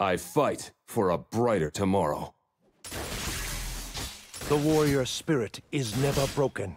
I fight for a brighter tomorrow. The warrior spirit is never broken.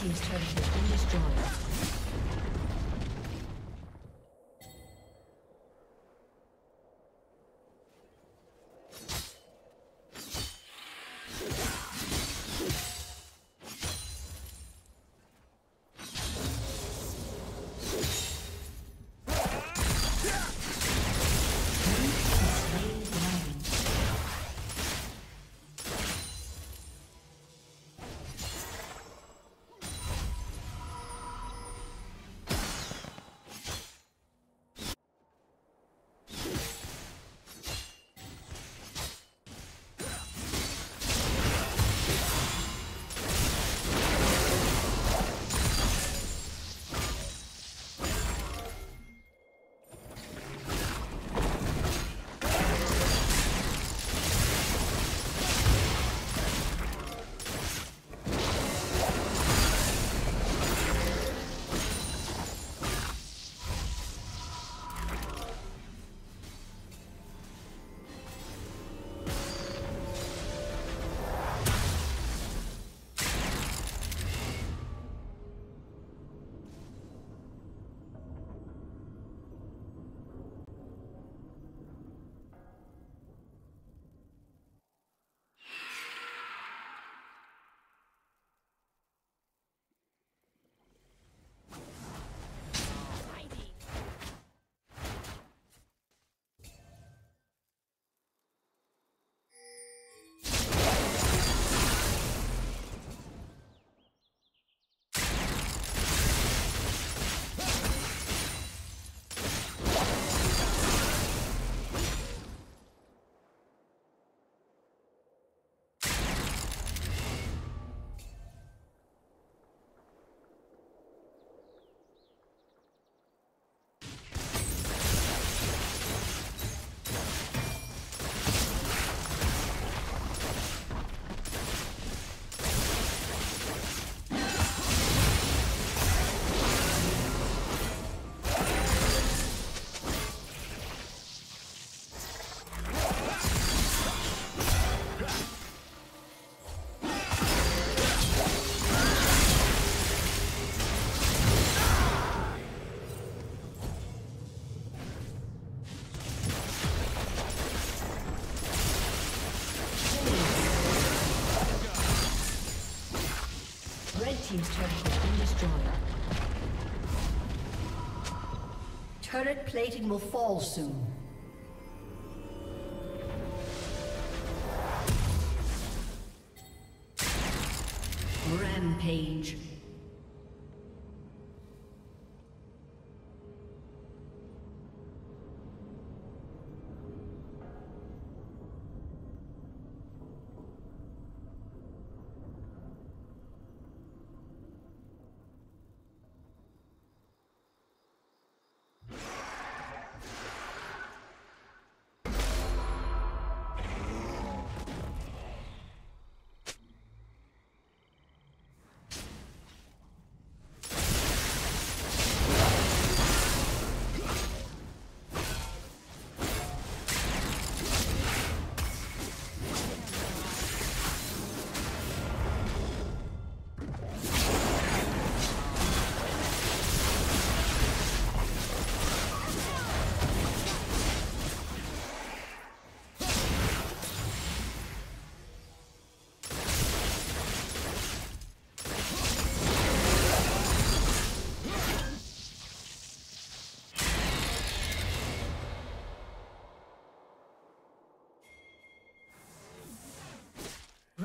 team's turret has been destroyed. Team's turret has been destroyed. Turret plating will fall soon. Rampage.